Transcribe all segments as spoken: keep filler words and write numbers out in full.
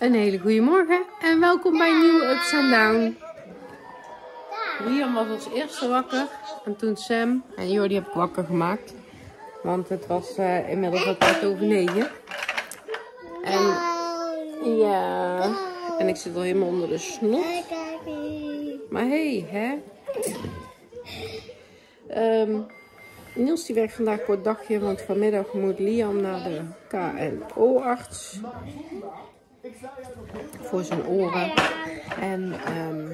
Een hele goede morgen en welkom bij een nieuwe Ups en Down. Liam was als eerste wakker en toen Sam en Jordi heb ik wakker gemaakt. Want het was uh, inmiddels al kwart over negen. En ja, en ik zit al helemaal onder de snot. Maar hey, hè. Um, Niels die werkt vandaag voor het dagje, want vanmiddag moet Liam naar de K N O-arts. Voor zijn oren. En um,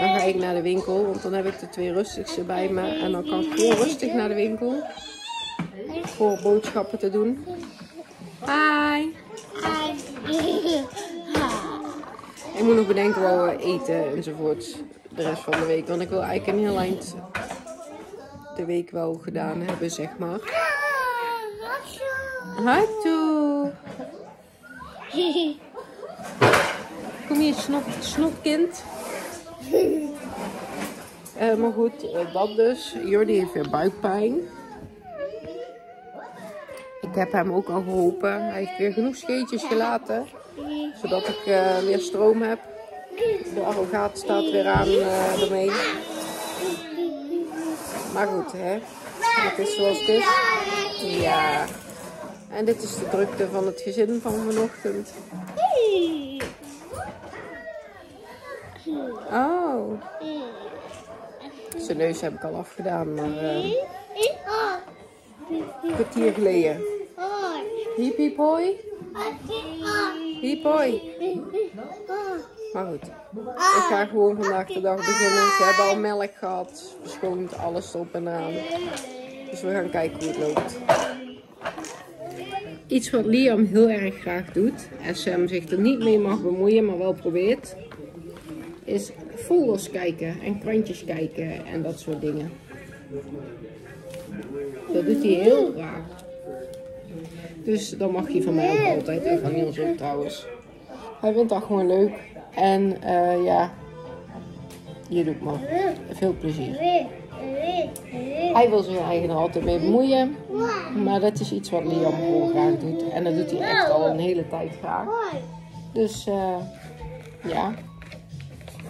dan ga ik naar de winkel, want dan heb ik de twee rustigste bij me. En dan kan ik gewoon rustig naar de winkel. Voor boodschappen te doen. Hi! Ik moet nog bedenken wat we eten enzovoort de rest van de week. Want ik wil eigenlijk een heel eind de week wel gedaan hebben, zeg maar. Hi toe! Kom hier, snok, snokkind. Uh, maar goed, uh, dat dus. Jordi heeft weer buikpijn. Ik heb hem ook al geholpen. Hij heeft weer genoeg scheetjes gelaten. Zodat ik uh, weer stroom heb. De arrogaat staat weer aan uh, ermee. Maar goed, hè. Het is zoals het is. Ja. En dit is de drukte van het gezin van vanochtend. Oh. Zijn neus heb ik al afgedaan, maar uh, een kwartier geleden. Hiep, hiep, hoi. Hiep, hoi. Maar goed, ik ga gewoon vandaag de dag beginnen. Ze hebben al melk gehad, verschoond, alles erop en eraan. Dus we gaan kijken hoe het loopt. Iets wat Liam heel erg graag doet, en Sam zich er niet mee mag bemoeien, maar wel probeert, is folders kijken en krantjes kijken en dat soort dingen. Dat doet hij heel graag. Dus dan mag hij van mij ook altijd, en van Niels ook trouwens. Hij vindt dat gewoon leuk en uh, ja, je doet maar. Veel plezier. Hij wil zich eigenlijk altijd mee bemoeien, maar dat is iets wat Liam heel graag doet. En dat doet hij echt al een hele tijd graag. Dus uh, ja,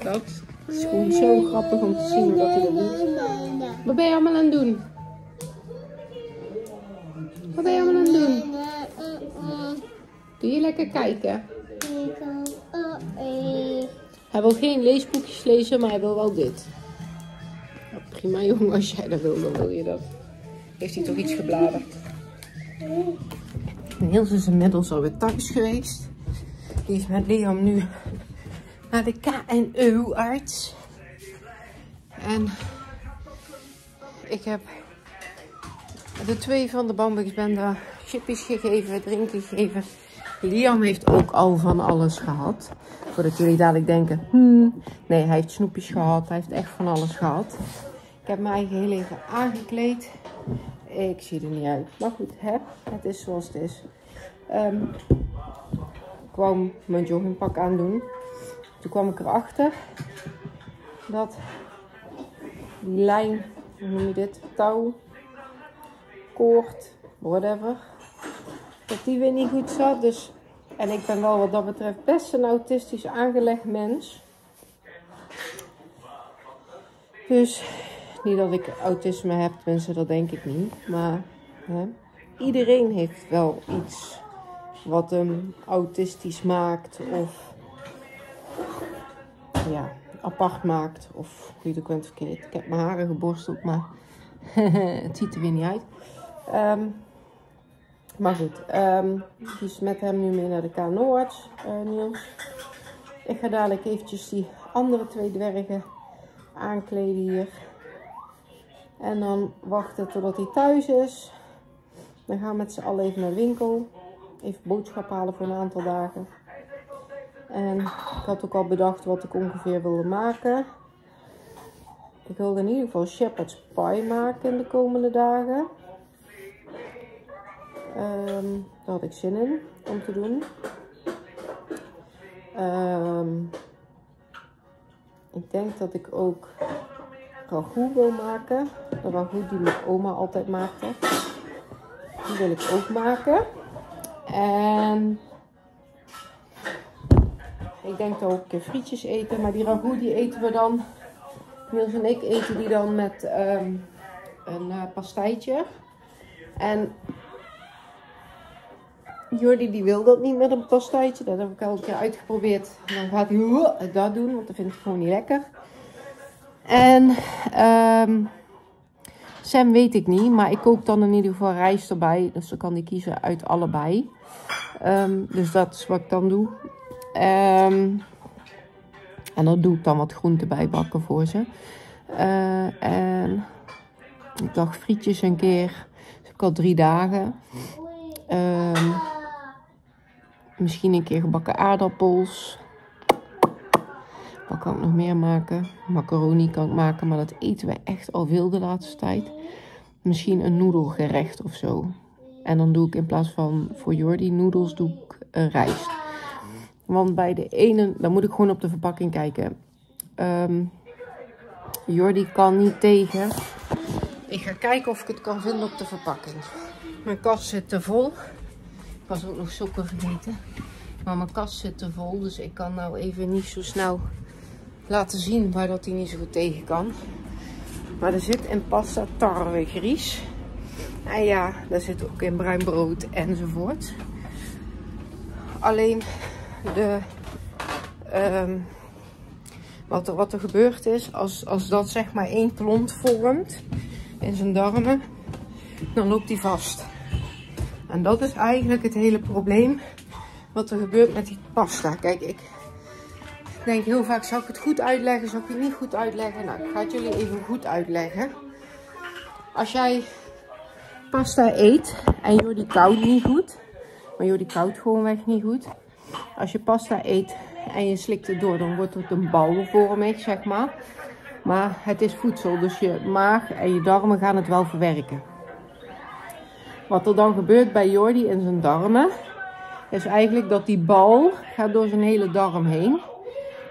dat is gewoon zo grappig om te zien hoe dat hij dat doet. Wat ben je allemaal aan het doen? Wat ben je allemaal aan het doen? Doe je lekker kijken? Hij wil geen leesboekjes lezen, maar hij wil wel dit. Prima jongen, als jij dat wil, dan wil je dat. Heeft hij toch iets gebladerd? Niels is inmiddels alweer thuis geweest. Die is met Liam nu naar de K N O-arts. En ik heb de twee van de bambuksbende chipjes gegeven, drinkjes gegeven. Liam heeft ook al van alles gehad. Voordat jullie dadelijk denken, hmm, nee, hij heeft snoepjes gehad, hij heeft echt van alles gehad. Ik heb mij heel even aangekleed. Ik zie er niet uit. Maar goed, hè? Het is zoals het is. Um, ik kwam mijn joggingpak aandoen. Toen kwam ik erachter dat die lijn, hoe noem je dit? Touw, koord, whatever. Dat die weer niet goed zat. Dus, en ik ben wel wat dat betreft best een autistisch aangelegd mens. Dus niet dat ik autisme heb, mensen, dat denk ik niet. Maar hè, iedereen heeft wel iets wat hem autistisch maakt of ja, apart maakt. Of hoe je het ook verkeerd. Ik heb mijn haren geborsteld, maar het ziet er weer niet uit. Um, maar goed, um, dus met hem nu mee naar de K N O-arts, uh, Niels. Ik ga dadelijk eventjes die andere twee dwergen aankleden hier. En dan wachten totdat hij thuis is. Dan gaan we met z'n allen even naar de winkel. Even boodschap halen voor een aantal dagen. En ik had ook al bedacht wat ik ongeveer wilde maken. Ik wilde in ieder geval shepherd's pie maken in de komende dagen. Um, daar had ik zin in om te doen. Um, ik denk dat ik ook ragout wil maken. De ragout die mijn oma altijd maakte. Die wil ik ook maken. En Ik denk dat ook frietjes eten, maar die ragout die eten we dan. Niels en ik eten die dan met um, een uh, pastijtje. En Jordi die wil dat niet met een pastijtje. Dat heb ik al een keer uitgeprobeerd. En dan gaat hij dat doen, want dat vindt hij gewoon niet lekker. En um, Sam weet ik niet, maar ik kook dan in ieder geval rijst erbij. Dus dan kan hij kiezen uit allebei. Um, dus dat is wat ik dan doe. Um, en dan doe ik dan wat groenten bij bakken voor ze. Uh, en ik dacht frietjes een keer. Dat heb ik al drie dagen. Um, misschien een keer gebakken aardappels. Wat kan ik nog meer maken? Macaroni kan ik maken, maar dat eten wij echt al veel de laatste tijd. Misschien een noedelgerecht of zo. En dan doe ik in plaats van voor Jordi noedels, doe ik uh, rijst. Want bij de ene, dan moet ik gewoon op de verpakking kijken. Um, Jordi kan niet tegen. Ik ga kijken of ik het kan vinden op de verpakking. Mijn kast zit te vol. Ik was ook nog sokken vergeten. Maar mijn kast zit te vol, dus ik kan nou even niet zo snel laten zien waar dat hij niet zo goed tegen kan. Maar er zit in pasta tarwe gries. En ja, daar zit ook in bruin brood enzovoort. Alleen de, um, wat, er, wat er gebeurd is, als, als dat zeg maar één klont vormt in zijn darmen, dan loopt hij vast. En dat is eigenlijk het hele probleem. Wat er gebeurt met die pasta. Kijk, ik denk heel vaak, zal ik het goed uitleggen, zal ik het niet goed uitleggen? Nou, ik ga het jullie even goed uitleggen. Als jij pasta eet en Jordi koudt niet goed, maar Jordi koudt gewoonweg niet goed. Als je pasta eet en je slikt het door, dan wordt het een balvormig, zeg maar. Maar het is voedsel, dus je maag en je darmen gaan het wel verwerken. Wat er dan gebeurt bij Jordi in zijn darmen, is eigenlijk dat die bal gaat door zijn hele darm heen.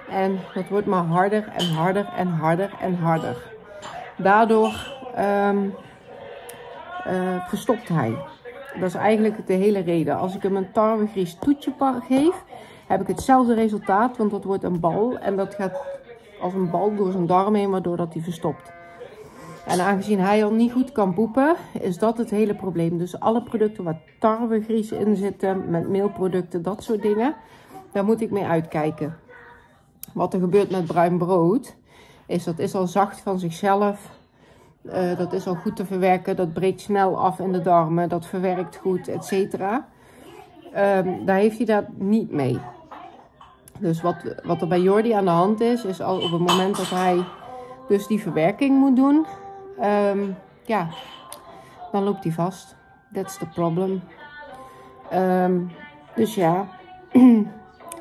En dat wordt maar harder en harder en harder en harder. Daardoor um, uh, verstopt hij. Dat is eigenlijk de hele reden. Als ik hem een tarwegries toetje geef, heb ik hetzelfde resultaat. Want dat wordt een bal en dat gaat als een bal door zijn darm heen, waardoor dat hij verstopt. En aangezien hij al niet goed kan poepen, is dat het hele probleem. Dus alle producten waar tarwegries in zitten, met meelproducten, dat soort dingen, daar moet ik mee uitkijken. Wat er gebeurt met bruin brood, is dat is al zacht van zichzelf. Uh, dat is al goed te verwerken, dat breekt snel af in de darmen, dat verwerkt goed, et cetera. Um, daar heeft hij dat niet mee. Dus wat, wat er bij Jordi aan de hand is, is al op het moment dat hij dus die verwerking moet doen. Um, ja, dan loopt hij vast. That's the problem. Um, dus ja,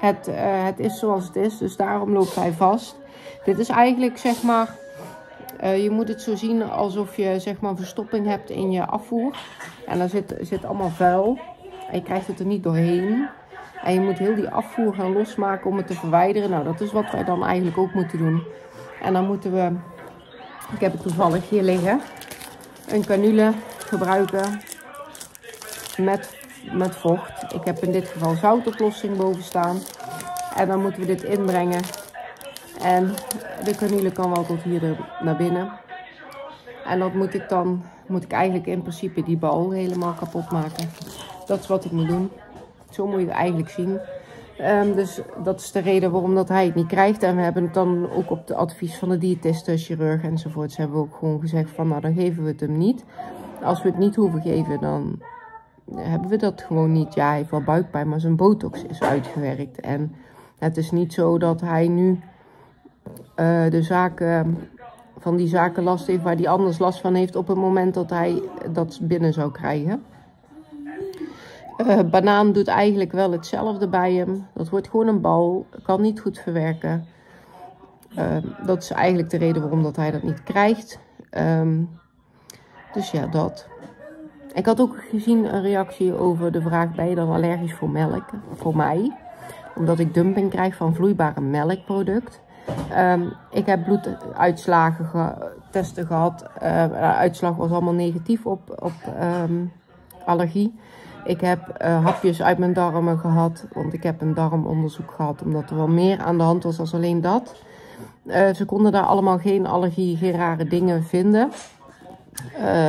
het, uh, het is zoals het is. Dus daarom loopt hij vast. Dit is eigenlijk, zeg maar, uh, je moet het zo zien alsof je, zeg maar, verstopping hebt in je afvoer. En daar zit, zit allemaal vuil. En je krijgt het er niet doorheen. En je moet heel die afvoer gaan losmaken om het te verwijderen. Nou, dat is wat wij dan eigenlijk ook moeten doen. En dan moeten we, ik heb het toevallig hier liggen, een kanule gebruiken met, met vocht. Ik heb in dit geval zoutoplossing boven staan. En dan moeten we dit inbrengen. En de kanule kan wel tot hier naar binnen. En dat moet ik dan, moet ik eigenlijk in principe die bal helemaal kapot maken. Dat is wat ik moet doen. Zo moet je het eigenlijk zien. Um, dus dat is de reden waarom dat hij het niet krijgt. En we hebben het dan ook op het advies van de diëtisten, chirurg enzovoorts, hebben we ook gewoon gezegd van, nou, dan geven we het hem niet. Als we het niet hoeven geven, dan hebben we dat gewoon niet. Ja, hij heeft wel buikpijn, maar zijn botox is uitgewerkt. En het is niet zo dat hij nu uh, de zaken, van die zaken last heeft waar hij anders last van heeft op het moment dat hij dat binnen zou krijgen. Uh, banaan doet eigenlijk wel hetzelfde bij hem. Dat wordt gewoon een bal. Kan niet goed verwerken. Uh, dat is eigenlijk de reden waarom dat hij dat niet krijgt. Um, dus ja, dat. Ik had ook gezien een reactie over de vraag, ben je dan allergisch voor melk? Voor mij. Omdat ik dumping krijg van vloeibare melkproduct. Um, ik heb bloeduitslagen ge testen gehad. Uh, de uitslag was allemaal negatief op, op um, allergie. Ik heb uh, hapjes uit mijn darmen gehad, want ik heb een darmonderzoek gehad, omdat er wel meer aan de hand was dan alleen dat. Uh, ze konden daar allemaal geen allergie, geen rare dingen vinden.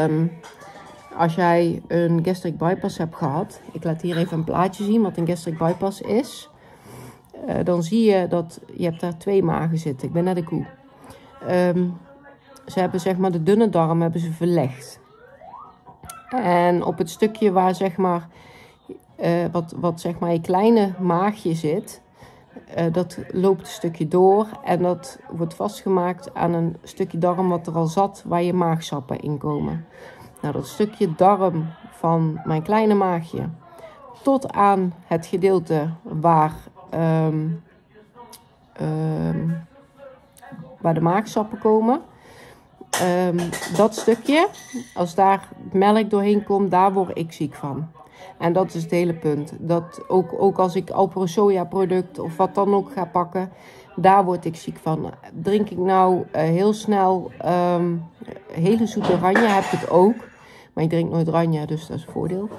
Um, als jij een gastric bypass hebt gehad, ik laat hier even een plaatje zien wat een gastric bypass is. Uh, dan zie je dat je hebt daar twee magen zitten. Ik ben naar de koe. Um, ze hebben zeg maar de dunne darm hebben ze verlegd. En op het stukje waar zeg maar, uh, wat, wat zeg maar je kleine maagje zit, uh, dat loopt een stukje door. En dat wordt vastgemaakt aan een stukje darm wat er al zat, waar je maagsappen in komen. Nou, dat stukje darm van mijn kleine maagje tot aan het gedeelte waar, um, um, waar de maagsappen komen. Um, dat stukje, als daar melk doorheen komt, daar word ik ziek van. En dat is het hele punt. Dat ook, ook als ik alpro soja product of wat dan ook ga pakken, daar word ik ziek van. Drink ik nou uh, heel snel um, hele zoete ranja, heb ik ook. Maar ik drink nooit ranja, dus dat is een voordeel.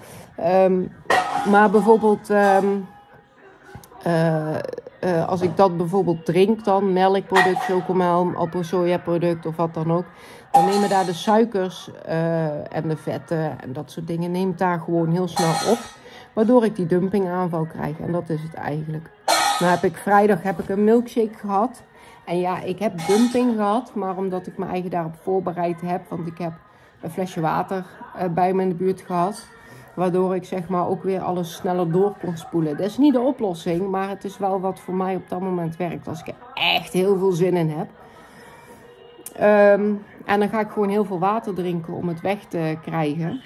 Um, maar bijvoorbeeld, um, uh, uh, als ik dat bijvoorbeeld drink dan, melkproduct, chocomel, alpro soja product of wat dan ook. Dan nemen daar de suikers uh, en de vetten en dat soort dingen, neemt daar gewoon heel snel op. Waardoor ik die dumpingaanval krijg. En dat is het eigenlijk. Nou heb ik vrijdag heb ik een milkshake gehad. En ja, ik heb dumping gehad. Maar omdat ik mijn eigen daarop voorbereid heb. Want ik heb een flesje water uh, bij me in de buurt gehad. Waardoor ik zeg maar ook weer alles sneller door kon spoelen. Dat is niet de oplossing. Maar het is wel wat voor mij op dat moment werkt. Als ik er echt heel veel zin in heb. Um, en dan ga ik gewoon heel veel water drinken om het weg te krijgen.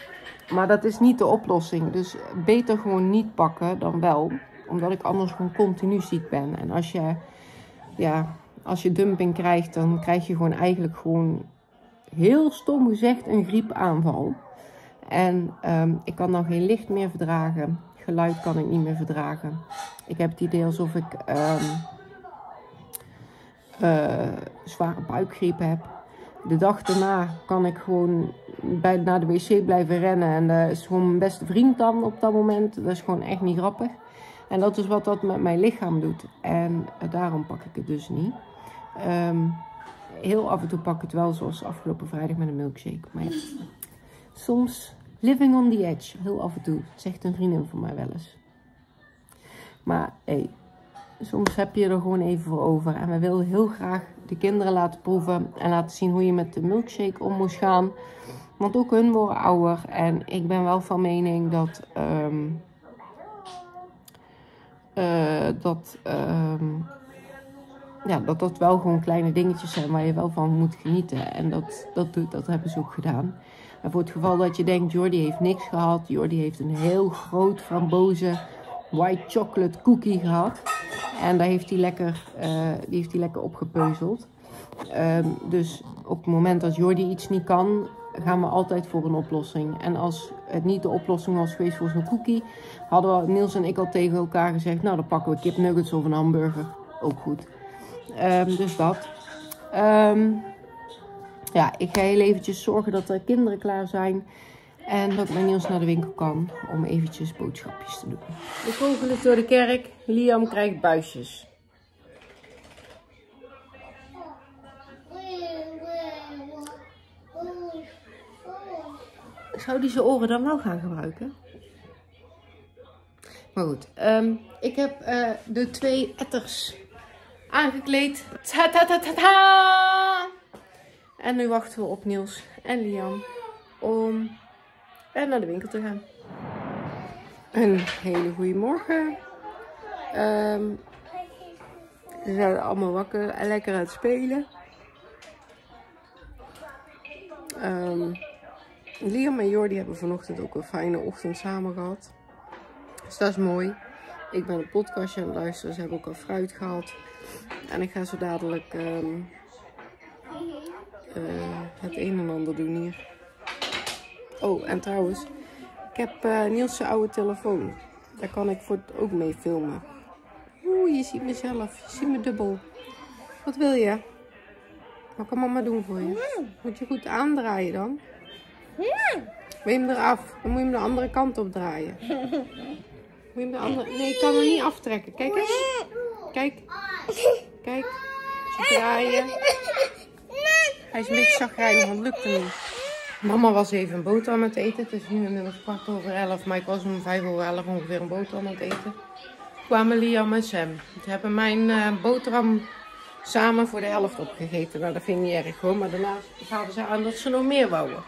Maar dat is niet de oplossing. Dus beter gewoon niet pakken dan wel. Omdat ik anders gewoon continu ziek ben. En als je, ja, als je dumping krijgt, dan krijg je gewoon eigenlijk gewoon heel stom gezegd een griepaanval. En um, ik kan dan geen licht meer verdragen. Geluid kan ik niet meer verdragen. Ik heb het idee alsof ik um, uh, zware buikgriep heb. De dag daarna kan ik gewoon bij, naar de wc blijven rennen. En dat is gewoon mijn beste vriend dan op dat moment. Dat is gewoon echt niet grappig. En dat is wat dat met mijn lichaam doet. En daarom pak ik het dus niet. Um, heel af en toe pak ik het wel, zoals afgelopen vrijdag met een milkshake. Maar ja, soms living on the edge. Heel af en toe, zegt een vriendin van mij wel eens. Maar hey, soms heb je er gewoon even voor over. En we wilden heel graag de kinderen laten proeven en laten zien hoe je met de milkshake om moest gaan. Want ook hun worden ouder. En ik ben wel van mening dat Um, Uh, dat, um, ja, dat dat wel gewoon kleine dingetjes zijn waar je wel van moet genieten. En dat, dat, doet, dat hebben ze ook gedaan. En voor het geval dat je denkt, Jordi heeft niks gehad. Jordi heeft een heel groot frambozen white chocolate cookie gehad. En daar heeft hij lekker, uh, die heeft hij lekker opgepeuzeld. Um, dus op het moment dat Jordi iets niet kan, gaan we altijd voor een oplossing. En als het niet de oplossing was geweest voor zo'n cookie, hadden we, Niels en ik al tegen elkaar gezegd, nou dan pakken we kipnuggets of een hamburger. Ook goed. Um, dus dat. Um, ja, ik ga heel eventjes zorgen dat de kinderen klaar zijn. En dat mijn Niels naar de winkel kan om eventjes boodschapjes te doen. De kogel is door de kerk. Liam krijgt buisjes. Zou die zijn oren dan wel gaan gebruiken? Maar goed, um, ik heb uh, de twee etters aangekleed. Ta -ta -ta -ta -ta! En nu wachten we op Niels en Liam om uh, naar de winkel te gaan. Een hele goede morgen. Um, ze zijn allemaal wakker en lekker aan het spelen. Um, Liam en Jordi hebben vanochtend ook een fijne ochtend samen gehad. Dus dat is mooi. Ik ben een podcastje aan het luisteren. Ze hebben ook al fruit gehad. En ik ga zo dadelijk um, uh, het een en ander doen hier. Oh, en trouwens. Ik heb uh, Niels' oude telefoon. Daar kan ik voor ook mee filmen. Oeh, je ziet mezelf. Je ziet me dubbel. Wat wil je? Wat kan mama doen voor je? Moet je goed aandraaien dan? Ja. Wil je hem eraf? Dan moet je hem de andere kant op draaien. Moet je hem de andere... Nee, ik kan hem niet aftrekken. Kijk eens. Kijk. Kijk. Draaien. Hij is een beetje chagrijnig, want het lukte niet. Mama was even een boterham aan het eten. Het is nu inmiddels kwart over elf, maar ik was om vijf over elf ongeveer een boterham aan het eten. Kwamen Liam en Sam. Ze hebben mijn boterham samen voor de helft opgegeten. Nou, dat vind ik niet erg hoor, maar daarna gaven ze aan dat ze nog meer wouden.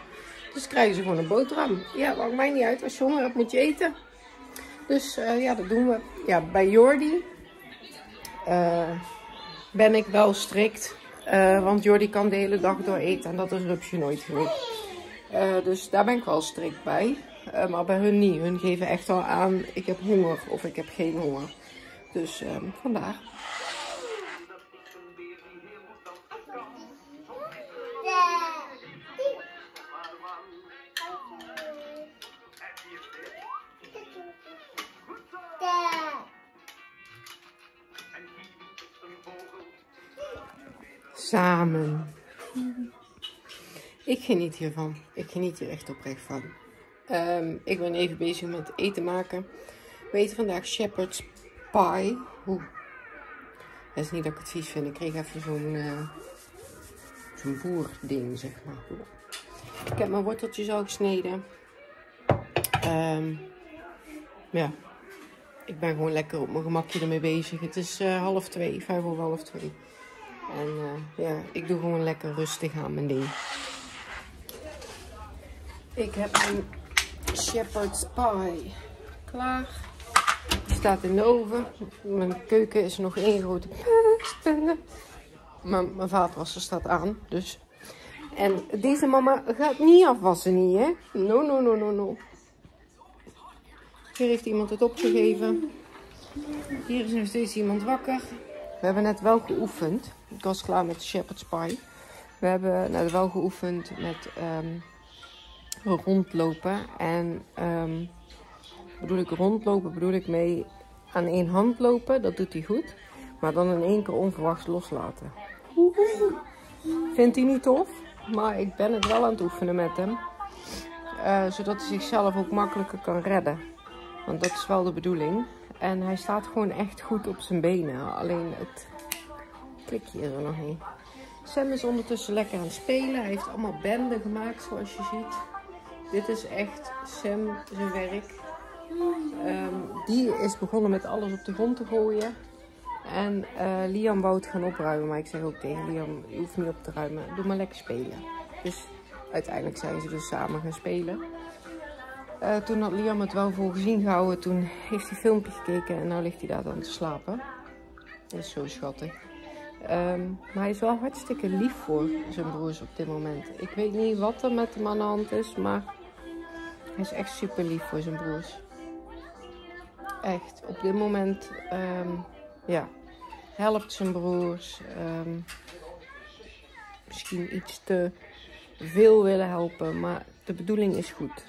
Dus krijgen ze gewoon een boterham. Ja, maakt mij niet uit. Als je honger hebt, moet je eten. Dus uh, ja, dat doen we. Ja, bij Jordi uh, ben ik wel strikt. Uh, want Jordi kan de hele dag door eten en dat is Rupsje nooit genoeg. Uh, dus daar ben ik wel strikt bij. Uh, maar bij hun niet. Hun geven echt al aan, ik heb honger of ik heb geen honger. Dus uh, vandaar. Samen. Ik geniet hiervan. Ik geniet hier echt oprecht van. Um, ik ben even bezig met eten maken. We eten vandaag shepherd's pie. Oeh. Dat is niet dat ik het vies vind. Ik kreeg even zo'n uh, zo'n boerding, zeg maar. Ik heb mijn worteltjes al gesneden. Um, ja. Ik ben gewoon lekker op mijn gemakje ermee bezig. Het is uh, half twee. Vijf over half twee. En uh, ja, ik doe gewoon lekker rustig aan mijn ding. Ik heb een shepherd's pie klaar. Die staat in de oven. Mijn keuken is nog één grote pestende. Mijn, mijn vaatwasser staat aan, dus. En deze mama gaat niet afwassen, niet hè? No, no, no, no, no. Hier heeft iemand het opgegeven. Hier is nog steeds iemand wakker. We hebben net wel geoefend. Ik was klaar met shepherd's pie. We hebben net wel geoefend met... Um, rondlopen en um, bedoel ik rondlopen bedoel ik mee aan één hand lopen, dat doet hij goed, maar dan in één keer onverwachts loslaten. Vindt hij niet tof, maar ik ben het wel aan het oefenen met hem, uh, zodat hij zichzelf ook makkelijker kan redden, want dat is wel de bedoeling. En hij staat gewoon echt goed op zijn benen, alleen het klikje is er nog niet. Sam is ondertussen lekker aan het spelen, hij heeft allemaal benden gemaakt zoals je ziet. Dit is echt Sam zijn werk. Um, die is begonnen met alles op de grond te gooien. En uh, Liam wou het gaan opruimen. Maar ik zeg ook tegen Liam, je hoeft niet op te ruimen. Doe maar lekker spelen. Dus uiteindelijk zijn ze dus samen gaan spelen. Uh, toen had Liam het wel voor gezien gehouden. Toen heeft hij een filmpje gekeken en nu ligt hij daar dan te slapen. Dat is zo schattig. Um, maar hij is wel hartstikke lief voor zijn broers op dit moment. Ik weet niet wat er met hem aan de hand is, maar hij is echt super lief voor zijn broers. Echt, op dit moment um, ja, helpt zijn broers. Um, misschien iets te veel willen helpen, maar de bedoeling is goed.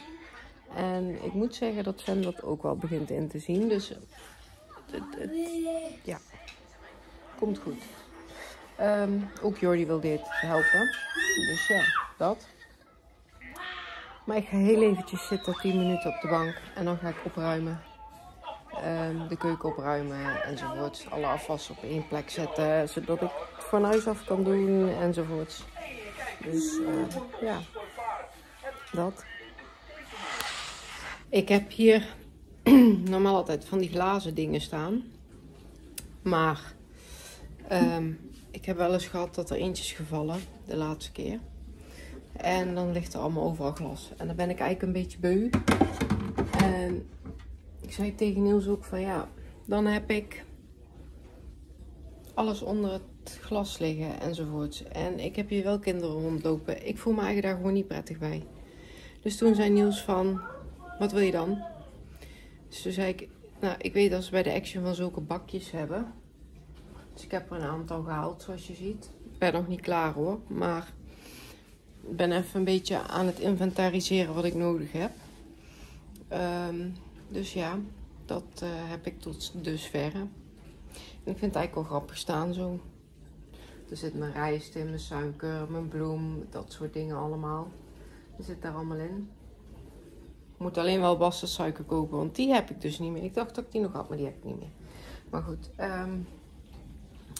En ik moet zeggen dat Sam dat ook wel begint in te zien. Dus het, het, het, ja, komt goed. Um, ook Jordi wil dit helpen. Dus ja, dat. Maar ik ga heel eventjes zitten, tien minuten op de bank. En dan ga ik opruimen. Um, de keuken opruimen enzovoorts. Alle afwas op één plek zetten. Zodat ik het van huis af kan doen enzovoorts. Dus uh, ja, dat. Ik heb hier normaal altijd van die glazen dingen staan. Maar... Um, Ik heb wel eens gehad dat er eentje is gevallen, de laatste keer. En dan ligt er allemaal overal glas. En dan ben ik eigenlijk een beetje beu. En ik zei tegen Niels ook van ja, dan heb ik alles onder het glas liggen enzovoorts. En ik heb hier wel kinderen rondlopen. Ik voel me eigenlijk daar gewoon niet prettig bij. Dus toen zei Niels van, wat wil je dan? Dus toen zei ik, nou ik weet dat ze bij de Action van zulke bakjes hebben. Dus ik heb er een aantal gehaald, zoals je ziet. Ik ben nog niet klaar hoor, maar ik ben even een beetje aan het inventariseren wat ik nodig heb. Um, dus ja, dat uh, heb ik tot dusverre. En ik vind het eigenlijk wel grappig staan zo. Er zit mijn rijst in, mijn suiker, mijn bloem, dat soort dingen allemaal. Er zit daar allemaal in. Ik moet alleen wel bastardsuiker kopen, want die heb ik dus niet meer. Ik dacht dat ik die nog had, maar die heb ik niet meer. Maar goed, um,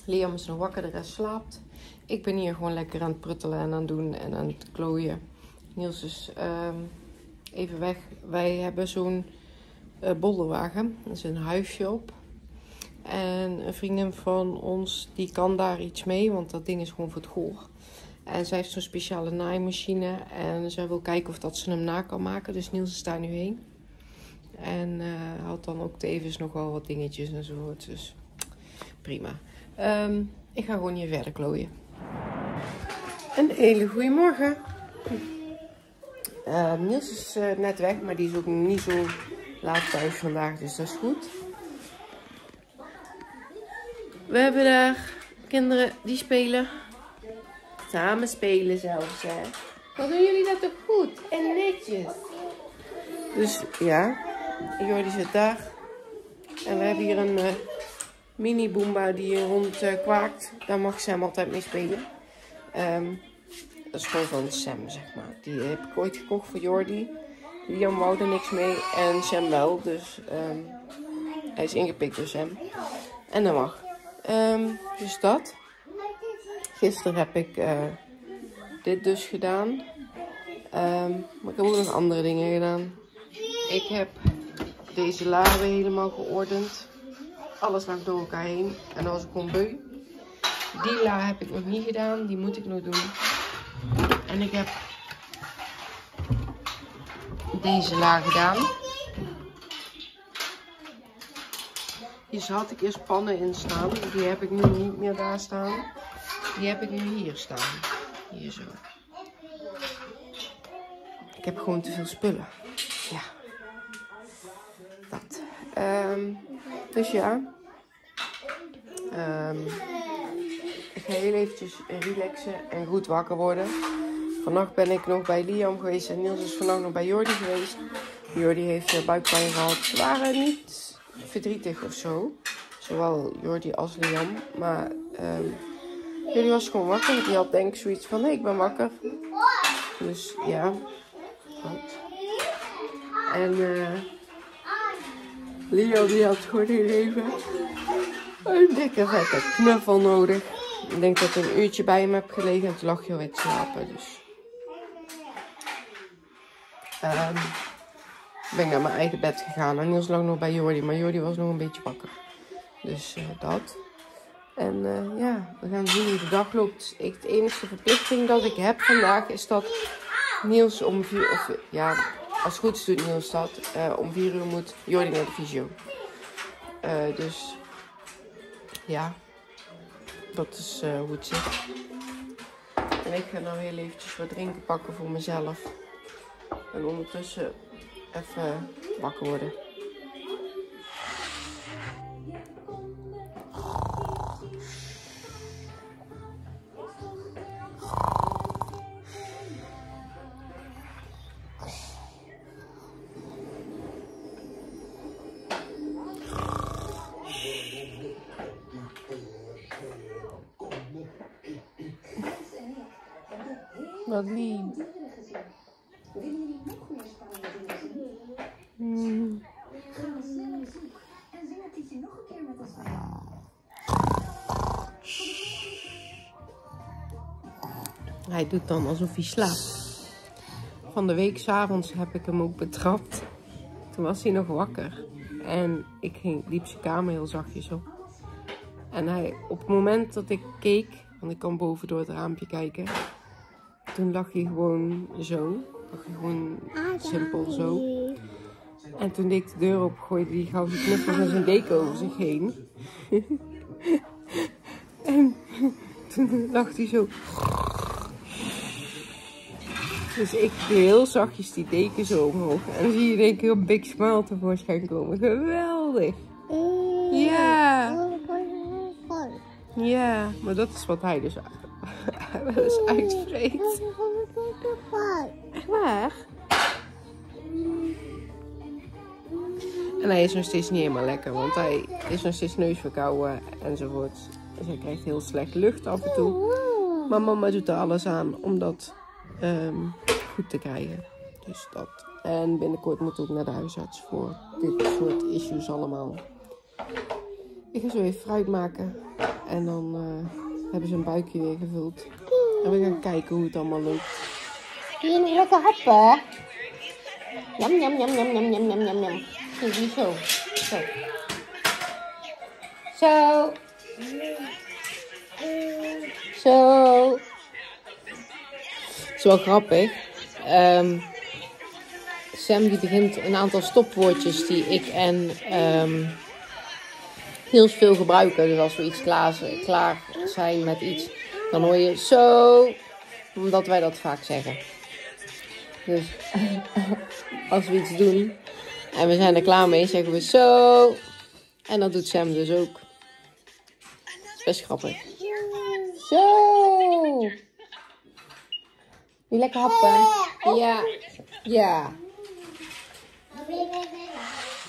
Liam is nog wakker, de rest slaapt. Ik ben hier gewoon lekker aan het pruttelen en aan het doen en aan het klooien. Niels is um, even weg. Wij hebben zo'n uh, bolderwagen. Er is een huisje op. En een vriendin van ons, die kan daar iets mee, want dat ding is gewoon voor het goor. En zij heeft zo'n speciale naaimachine en zij wil kijken of dat ze hem na kan maken. Dus Niels is daar nu heen. En uh, had dan ook tevens nog wel wat dingetjes enzovoort. Dus prima. Um, ik ga gewoon hier verder klooien. Een hele goede morgen. Uh, Niels is uh, net weg, maar die is ook niet zo laat thuis vandaag, dus dat is goed. We hebben daar kinderen die spelen. Samen spelen zelfs, hè. Wat doen jullie dat ook goed en netjes. Dus ja, Jordi zit daar. En we hebben hier een uh, mini Boomba die rond uh, kwaakt. Daar mag Sam altijd mee spelen. Um, dat is gewoon van Sam, zeg maar. Die heb ik ooit gekocht voor Jordi. Liam wou er niks mee en Sam wel. Dus um, hij is ingepikt door Sam. En dat mag. Um, dus dat. Gisteren heb ik uh, dit dus gedaan. Um, maar ik heb ook nog andere dingen gedaan. Ik heb deze lade helemaal geordend. Alles lag door elkaar heen. En dat was ik gewoon beu. Die la heb ik nog niet gedaan. Die moet ik nog doen. En ik heb deze la gedaan. Hier had ik eerst pannen in staan. Die heb ik nu niet meer daar staan. Die heb ik nu hier staan. Hier zo. Ik heb gewoon te veel spullen. Ja. Dat. Um, dus ja. Um, ik ga heel eventjes relaxen en goed wakker worden. Vannacht ben ik nog bij Liam geweest en Niels is vannacht nog bij Jordi geweest. Jordi heeft buikpijn gehad. Ze waren niet verdrietig of zo. Zowel Jordi als Liam. Maar... Um, Jullie was gewoon wakker. Die had denk ik zoiets van, nee, ik ben wakker. Dus ja. Goed. En uh, Leo die had gewoon heel even een dikke vette knuffel nodig. Ik denk dat ik een uurtje bij hem heb gelegen en toen lag je alweer te slapen. Dus um, ben ik naar mijn eigen bed gegaan. En Niels lag nog bij Jordi, maar Jordi was nog een beetje wakker. Dus uh, dat. En uh, ja, we gaan zien hoe de dag loopt. Ik, de enige verplichting dat ik heb vandaag is dat Niels om vier of ja, als het goed is doet Niels dat, uh, om vier uur moet Jordi naar de fysio. Uh, dus ja, dat is uh, hoe het zit. En ik ga nou heel eventjes wat drinken pakken voor mezelf. En ondertussen even wakker worden. Wat lief. Mm. Hij doet dan alsof hij slaapt. Van de week 's avonds heb ik hem ook betrapt. Toen was hij nog wakker. En ik ging, liep zijn kamer heel zachtjes op. En hij, op het moment dat ik keek, want ik kan boven door het raampje kijken... Toen lag hij gewoon zo. Lag hij gewoon simpel zo. En toen deed ik de deur op, gooide die gauw zijn knuffels en zijn deken over zich heen. En toen lag hij zo. Dus ik deed heel zachtjes die deken zo omhoog. En dan zie je in één keer een big smile tevoorschijn komen. Geweldig! Ja! Ja, maar dat is wat hij dus wel eens uitvreet. Echt waar? En hij is nog steeds niet helemaal lekker, want hij is nog steeds neusverkouden enzovoort. Dus hij krijgt heel slecht lucht af en toe. Maar mama doet er alles aan om dat um, goed te krijgen. Dus dat. En binnenkort moet ik naar de huisarts voor dit soort issues allemaal. Ik ga zo even fruit maken. En dan uh, hebben ze een buikje weer gevuld. En we gaan kijken hoe het allemaal loopt. Kun je niet lekker happen? Jam, jam, jam, jam, jam, jam, jam, jam. Zie zo. Zo. Zo. Zo. Het is wel grappig. Um, Sam die begint een aantal stopwoordjes die ik en um, heel veel gebruiken. Dus als we iets klaar, klaar zijn met iets, dan hoor je zo. Omdat wij dat vaak zeggen. Dus als we iets doen en we zijn er klaar mee, zeggen we zo. En dat doet Sam dus ook. Best grappig. Zo. Nu lekker happen. Ja. Ja.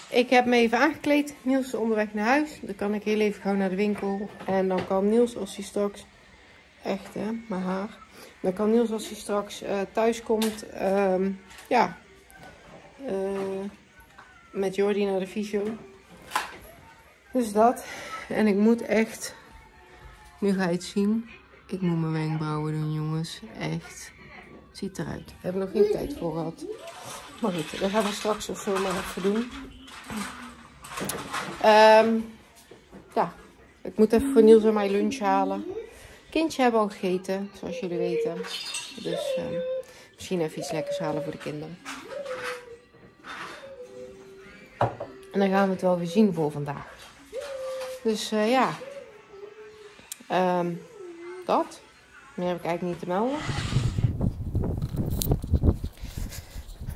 Ik heb me even aangekleed. Niels is onderweg naar huis. Dan kan ik heel even gauw naar de winkel. En dan kan Niels, als hij straks... Echt hè, mijn haar. Dan kan Niels, als hij straks uh, thuis komt... Um, ja. Uh, met Jordi naar de fysio. Dus dat. En ik moet echt... Nu ga je het zien. Ik moet mijn wenkbrauwen doen, jongens. Echt. Ziet eruit. We hebben nog geen tijd voor gehad. Maar goed, dat gaan we straks of zo maar even doen. Um, ja, ik moet even voor Niels en mij lunch halen. Kindje hebben al gegeten, zoals jullie weten. Dus um, misschien even iets lekkers halen voor de kinderen. En dan gaan we het wel weer zien voor vandaag. Dus uh, ja... Um, dat. Meer heb ik eigenlijk niet te melden.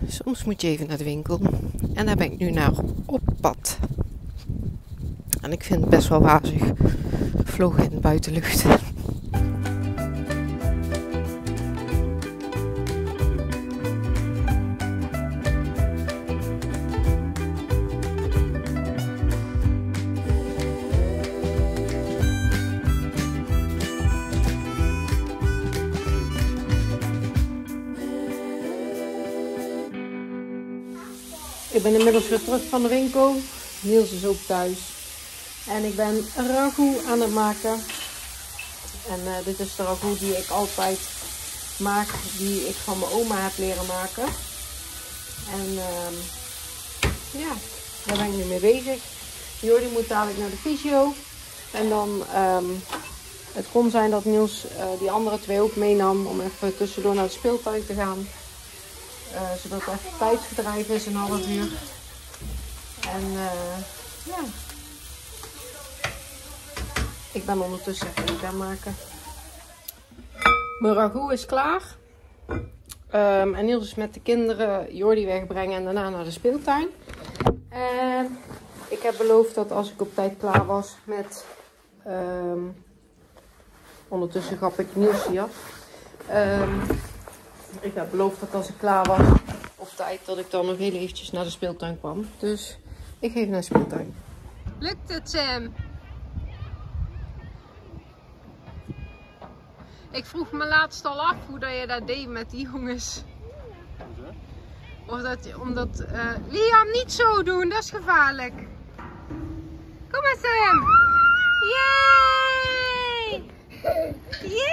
Soms moet je even naar de winkel. En daar ben ik nu naar op pad. En ik vind het best wel wazig. Vlogen in de buitenlucht. Ik ben inmiddels weer terug van de winkel. Niels is ook thuis. En ik ben ragout aan het maken. En uh, dit is de ragout die ik altijd maak. Die ik van mijn oma heb leren maken. En uh, ja, daar ben ik nu mee bezig. Jordi moet dadelijk naar de fysio. En dan, um, het kon zijn dat Niels uh, die andere twee ook meenam. Om even tussendoor naar het speeltuin te gaan. Uh, zodat er even tijdsverdrijf is, een half uur. En uh, ja. Ik ben ondertussen even gaan maken. Mijn ragout is klaar. Um, en Niels is met de kinderen Jordi wegbrengen en daarna naar de speeltuin. En ik heb beloofd dat als ik op tijd klaar was met... Um, ondertussen grap ik Niels hier af. Um, Ik heb beloofd dat als ik klaar was op tijd, dat ik dan nog heel eventjes naar de speeltuin kwam. Dus ik ga even naar de speeltuin. Lukt het, Sam? Ik vroeg me laatst al af hoe dat je dat deed met die jongens. Of dat, omdat uh, Liam niet zo doen, dat is gevaarlijk. Kom maar, Sam! Yay! Yay!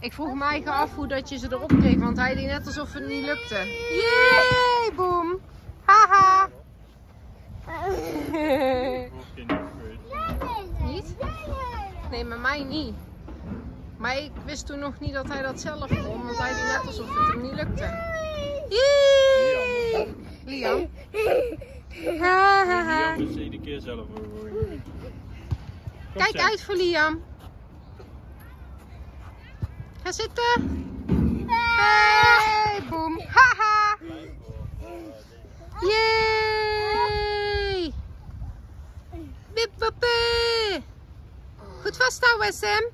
Ik vroeg me eigenlijk af hoe dat je ze erop kreeg, want hij deed net alsof het niet lukte. Jee, boem! Haha! Niet? Nee, met mij niet. Maar ik wist toen nog niet dat hij dat zelf kon, want hij deed net alsof het hem niet lukte. Jee! Liam? Haha! Kijk uit voor Liam! Ga zitten. Hey, boem. Haha. Yay. Wip, wappie. Goed vasthouden, Sam.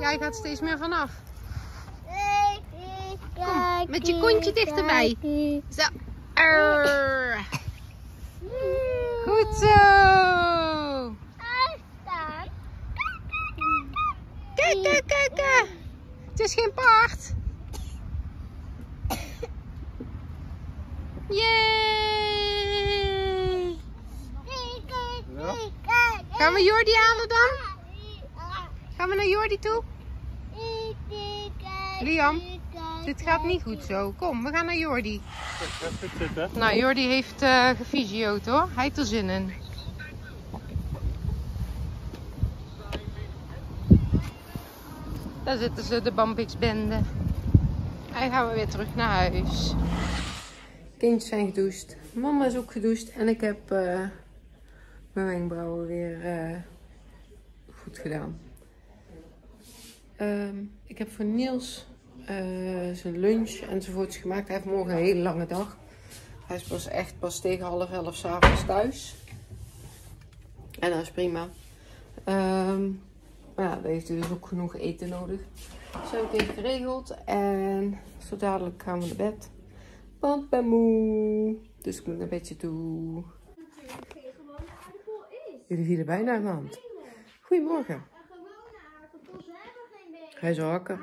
Jij gaat steeds meer vanaf. Kom, met je kontje dichterbij. Zo. Arr. Goed zo. Kijk, kijk, kijk. Het is geen paard. Gaan we Jordi halen dan? Gaan we naar Jordi toe? Liam, dit gaat niet goed zo. Kom, we gaan naar Jordi. Nou, Jordi heeft uh, gevisio'd hoor. Hij heeft er zin in. Daar zitten ze, de Bambix-bende. En gaan we weer terug naar huis. Kindjes zijn gedoucht. Mama is ook gedoucht. En ik heb uh, mijn wenkbrauwen weer uh, goed gedaan. Um, ik heb voor Niels uh, zijn lunch enzovoorts gemaakt. Hij heeft morgen een hele lange dag. Hij is pas echt pas tegen half elf 's avonds thuis. En dat is prima. Um, Maar ja, daar heeft hij dus ook genoeg eten nodig. Zo heb ik even geregeld. En zo dadelijk gaan we naar bed. Want ik ben moe. Dus ik moet naar bedje toe. Jullie vielen bijna aan de hand. Goedemorgen. Hij is wakker.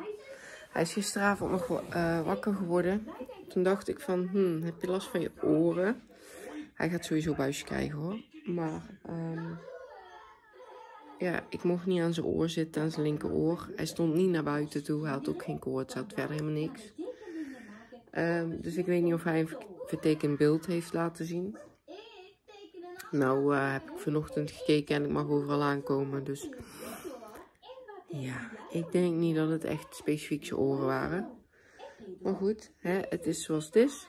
Hij is gisteravond nog uh, wakker geworden. Toen dacht ik van, hmm, heb je last van je oren? Hij gaat sowieso buisje krijgen hoor. Maar... Um, ja, ik mocht niet aan zijn oor zitten, aan zijn linkeroor. Hij stond niet naar buiten toe, hij had ook geen koorts, had verder helemaal niks. Um, dus ik weet niet of hij een vertekend beeld heeft laten zien. Nou uh, heb ik vanochtend gekeken en ik mag overal aankomen, dus... Ja, ik denk niet dat het echt specifiek zijn oren waren. Maar goed, hè, het is zoals het is.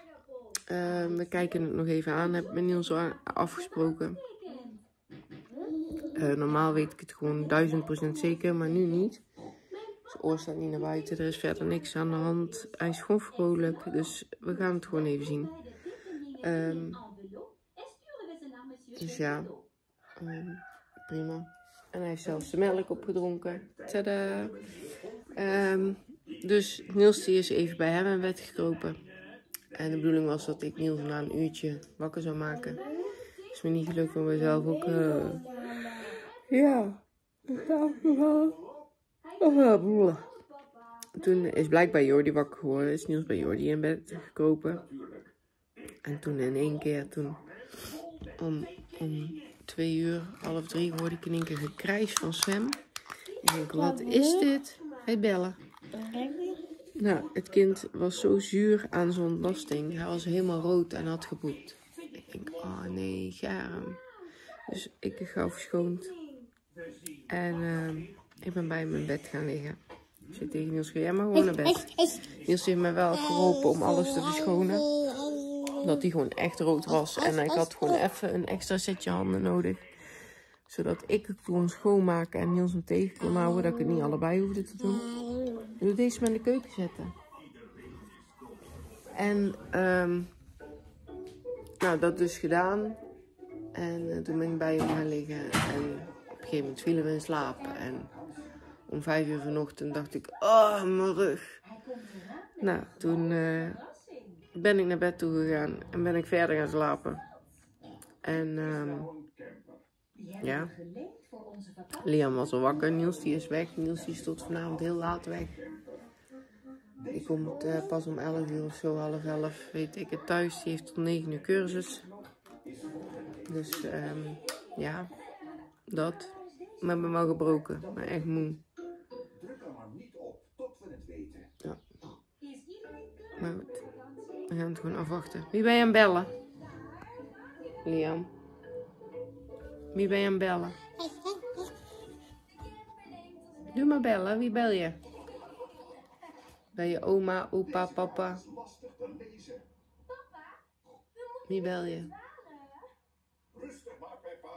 Uh, we kijken het nog even aan, heb ik met Niels afgesproken. Uh, normaal weet ik het gewoon duizend procent zeker, maar nu niet. Zijn oor staat niet naar buiten, er is verder niks aan de hand. Hij is gewoon vrolijk, dus we gaan het gewoon even zien. Um, dus ja, um, prima. En hij heeft zelfs de melk opgedronken. Tada! Um, dus Niels die is even bij hem in bed gekropen. En de bedoeling was dat ik Niels na een uurtje wakker zou maken. Is me niet gelukt, maar mezelf ook... Uh, Ja, dat wel. Toen is blijkbaar Jordi wakker geworden. Is Niels bij Jordi in bed gekropen. En toen in één keer, toen om, om twee uur, half drie, hoorde ik in één keer gekrijs van Sam. Ik denk, wat is dit? Hij bellen. Nou, het kind was zo zuur aan zijn ontlasting. Hij was helemaal rood en had gepoept. Ik denk, oh nee, Germ. Dus ik gauw verschoond. En uh, ik ben bij hem in bed gaan liggen. Ik zei tegen Niels, ga jij maar gewoon naar bed. Niels heeft mij wel geholpen om alles te verschonen. Omdat hij gewoon echt rood was. En ik had gewoon even een extra setje handen nodig. Zodat ik het kon schoonmaken en Niels hem tegen kon houden. Dat ik het niet allebei hoefde te doen. Ik wil deze maar in de keuken zetten. En um, nou, dat dus gedaan. En uh, toen ben ik bij hem gaan liggen. En... Op een gegeven moment vielen we in slaap en om vijf uur vanochtend dacht ik, oh mijn rug. Nou, toen uh, ben ik naar bed toe gegaan en ben ik verder gaan slapen. En um, ja, Liam was al wakker, Niels die is weg, Niels die is tot vanavond heel laat weg. Die komt uh, pas om elf uur of zo, half elf, weet ik het thuis, die heeft tot negen uur cursus. Dus um, ja, dat. Maar ik ben wel gebroken, maar echt moe. Druk er maar niet op tot we het weten. Ja. Maar goed, we gaan het gewoon afwachten. Wie ben je aan bellen? Liam. Wie ben je aan bellen? Doe maar bellen, wie bel je? Bel je oma, opa, papa? Wie bel je? Rustig maar, Peppa.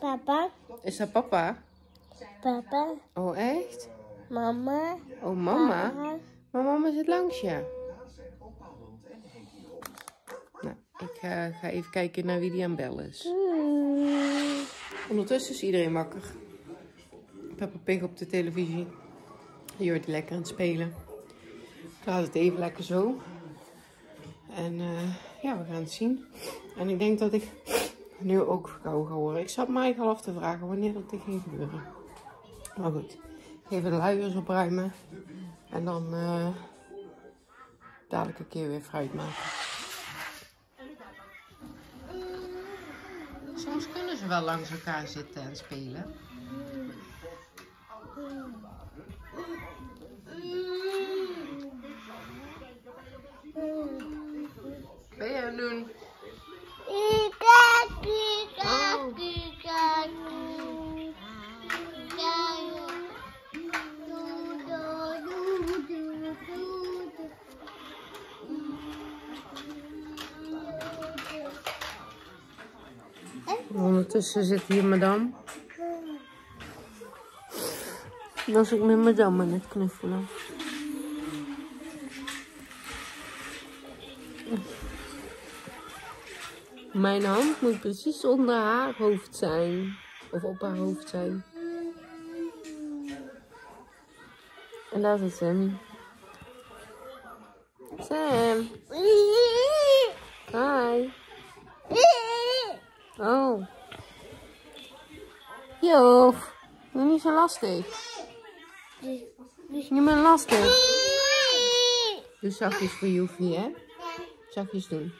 Papa. Is dat papa? Papa. Oh, echt? Mama. Oh, mama? Papa. Maar mama zit langs je. Ja. Nou, ik uh, ga even kijken naar wie die aan bel is. Mm. Ondertussen is iedereen wakker. Peppa Pig op de televisie. Jordi lekker aan het spelen. Ik laat het even lekker zo. En uh, ja, we gaan het zien. En ik denk dat ik nu ook verkouden ga horen. Ik zat mij al af te vragen wanneer dat dit ging gebeuren. Maar goed, even de luiers opruimen. En dan uh, dadelijk een keer weer fruit maken. ze wel langs elkaar zitten en spelen. Ben je aan het doen? Ondertussen zit hier madame. Dan zit ik met madame aan het knuffelen. Mijn hand moet precies onder haar hoofd zijn. Of op haar hoofd zijn. En daar zit Sammy. Sam. Hi. Oh. Joh, doe niet zo lastig. Niet meer lastig. Doe zachtjes voor Joefie, hè? Zachtjes doen.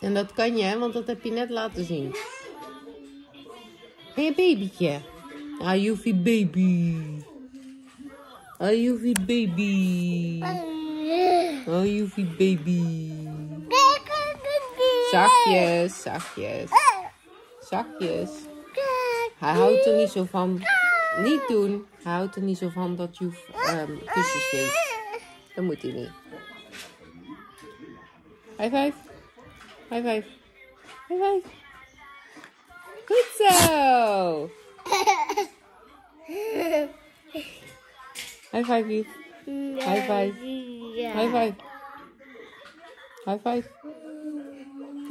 En dat kan je, hè? Want dat heb je net laten zien. Hé, hey, babytje. Ah, Joefie baby. Ah, Joefie baby. Ah, Joefie baby. Zachtjes, zachtjes. Zachtjes. Hij houdt er niet zo van. Niet doen. Hij houdt er niet zo van dat je um, kusjes geeft. Dat moet hij niet. High five. High five. High five. Goed zo. High five, lief. High five. High five. High five.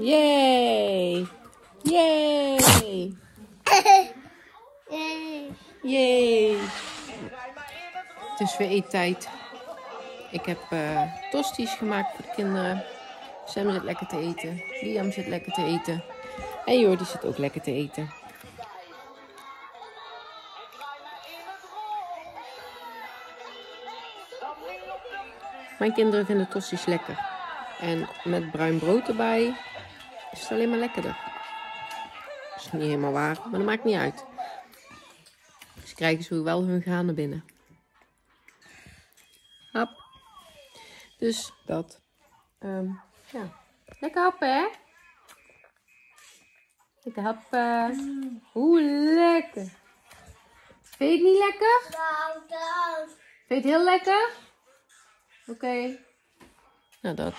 Yay. Yay! Yay! Het is weer eettijd. Ik heb uh, tosti's gemaakt voor de kinderen. Sam zit lekker te eten. Liam zit lekker te eten. En Jordi zit ook lekker te eten. Mijn kinderen vinden tosti's lekker. En met bruin brood erbij is het alleen maar lekkerder. Dat is niet helemaal waar, maar dat maakt niet uit. Ze krijgen zo wel hun granen binnen. Hap. Dus dat. Um, ja. Lekker happen, hè? Lekker happen. Mm. Oeh, lekker. Vind je het niet lekker? Vind je het heel lekker? Oké. Okay. Nou, dat.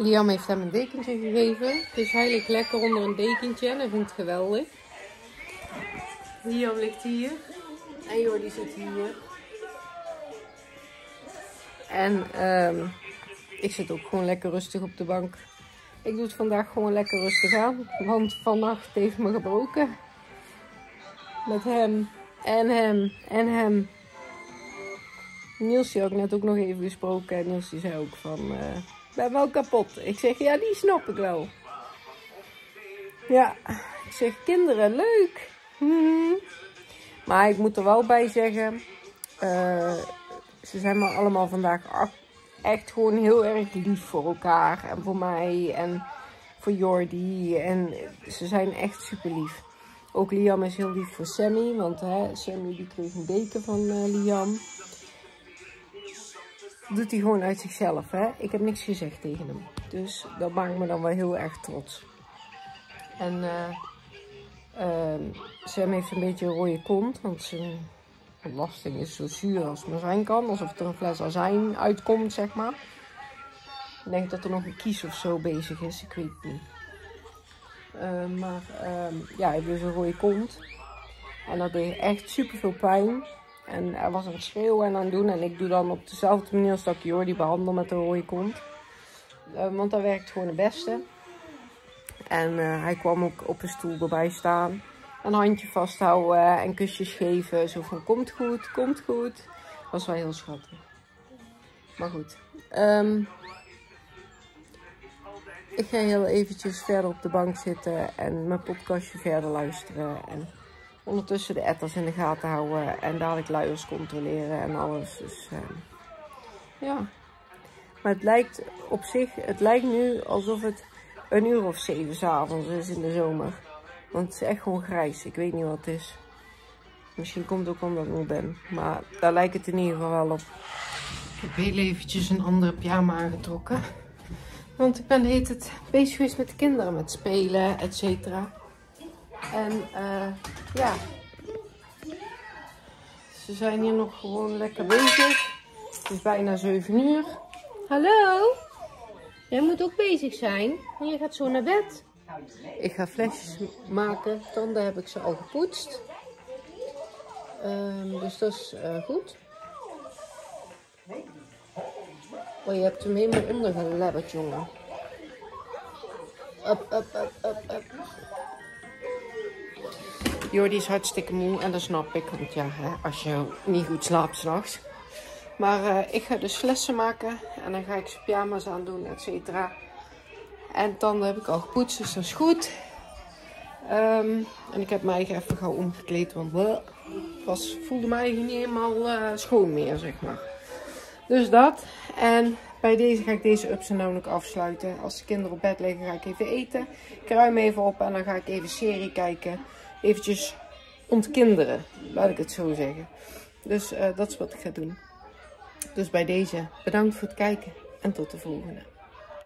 Liam heeft hem een dekentje gegeven. Het is hij ligt lekker onder een dekentje en hij vindt het geweldig. Liam ligt hier. En Jordi zit hier. En um, ik zit ook gewoon lekker rustig op de bank. Ik doe het vandaag gewoon lekker rustig aan. Want vannacht heeft me gebroken. Met hem. En hem. En hem. Niels had ik net ook nog even gesproken. En Niels die zei ook van... Uh, Ik ben wel kapot. Ik zeg, ja, die snap ik wel. Ja, ik zeg, kinderen, leuk. Hmm. Maar ik moet er wel bij zeggen, uh, ze zijn maar allemaal vandaag echt gewoon heel erg lief voor elkaar. En voor mij en voor Jordi. En ze zijn echt super lief. Ook Liam is heel lief voor Sammy. Want hè, Sammy die kreeg een deken van uh, Liam. Doet hij gewoon uit zichzelf, hè? Ik heb niks gezegd tegen hem. Dus dat maakt me dan wel heel erg trots. En uh, uh, Sam heeft een beetje een rode kont. Want zijn belasting is zo zuur als het maar zijn kan. Alsof er een fles azijn uitkomt, zeg maar. Ik denk dat er nog een kies of zo bezig is. Ik weet het niet. Uh, maar uh, ja, hij heeft dus een rode kont. En dat deed echt super veel pijn. En hij was aan het schreeuwen en aan het doen. En ik doe dan op dezelfde manier als dat ik Jordi behandel met de rode kont. Uh, want dat werkt gewoon het beste. En uh, hij kwam ook op een stoel erbij staan. Een handje vasthouden en kusjes geven. Zo van, komt goed, komt goed. Was wel heel schattig. Maar goed. Um, ik ga heel eventjes verder op de bank zitten. En mijn podcastje verder luisteren. En... ondertussen de etters in de gaten houden en dadelijk luiers controleren en alles. Dus uh, ja, Maar het lijkt op zich, het lijkt nu alsof het een uur of zeven 's avonds is in de zomer. Want het is echt gewoon grijs. Ik weet niet wat het is. Misschien komt het ook omdat ik moe ben. Maar daar lijkt het in ieder geval wel op. Ik heb heel eventjes een andere pyjama aangetrokken. Want ik ben heet het bezig geweest met de kinderen. Met spelen, et cetera. En uh, ja. Ze zijn hier nog gewoon lekker bezig. Het is bijna zeven uur. Hallo? Jij moet ook bezig zijn. Want je gaat zo naar bed. Ik ga flesjes maken. Tanden heb ik ze al gepoetst. Um, dus dat is uh, goed. Oh, je hebt hem helemaal ondergelebberd, jongen. Up, up, up, up, up. Jordi is hartstikke moe en dat snap ik. Want ja, hè, als je niet goed slaapt s'nachts. Maar uh, ik ga dus flessen maken. En dan ga ik zijn pyjama's aandoen, et cetera. En tanden heb ik al gepoetst, dus dat is goed. Um, en ik heb mij even gauw omgekleed, want was, voelde mij niet helemaal uh, schoon meer, zeg maar. Dus dat. En bij deze ga ik deze ups en down ook afsluiten. Als de kinderen op bed liggen, ga ik even eten. Ik ruim even op en dan ga ik even serie kijken. Eventjes ontkinderen, laat ik het zo zeggen. Dus uh, dat is wat ik ga doen. Dus bij deze, bedankt voor het kijken en tot de volgende.